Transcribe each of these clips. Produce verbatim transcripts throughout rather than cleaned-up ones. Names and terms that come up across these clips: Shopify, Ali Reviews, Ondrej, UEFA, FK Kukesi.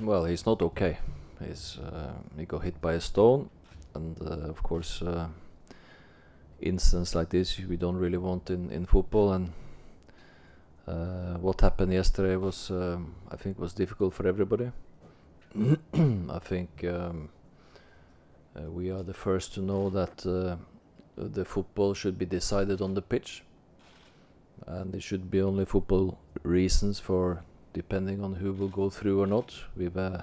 Well, he's not okay. He's uh, he got hit by a stone, and uh, of course, uh, instances like this we don't really want in in football. And uh, what happened yesterday was, um, I think, was difficult for everybody. I think um, uh, we are the first to know that uh, the football should be decided on the pitch, and it should be only football reasons for depending on who will go through or not. We've uh,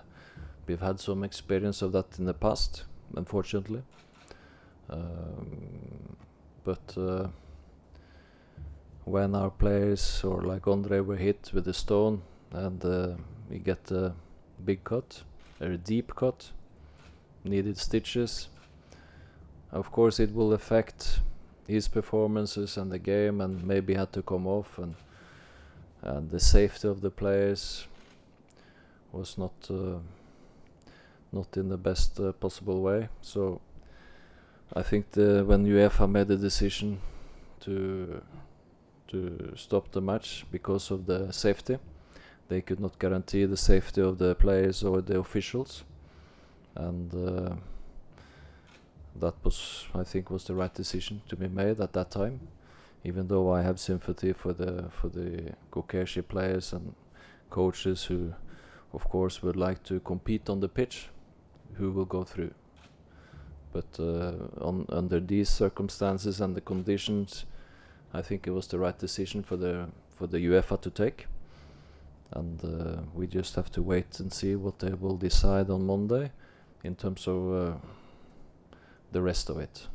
we've had some experience of that in the past, unfortunately. Um, but uh, when our players, or like Ondrej, were hit with a stone, and uh, we get a big cut, a deep cut, needed stitches. Of course, it will affect his performances and the game, and maybe had to come off, and and the safety of the players was not uh, not in the best uh, possible way. So I think the, when UEFA made the decision to to stop the match because of the safety, they could not guarantee the safety of the players or the officials, and. Uh, That was, I think, was the right decision to be made at that time. Even though I have sympathy for the for the Kukesi players and coaches who, of course, would like to compete on the pitch, who will go through. But uh, on, under these circumstances and the conditions, I think it was the right decision for the for the UEFA to take. And uh, we just have to wait and see what they will decide on Monday, in terms of. Uh, the rest of it.